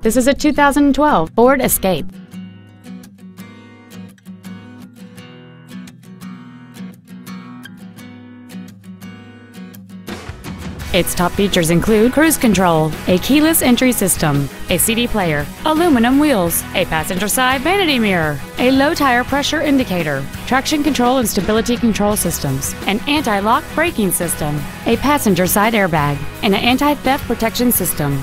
This is a 2012 Ford Escape. Its top features include cruise control, a keyless entry system, a CD player, aluminum wheels, a passenger side vanity mirror, a low tire pressure indicator, traction control and stability control systems, an anti-lock braking system, a passenger side airbag, and an anti-theft protection system.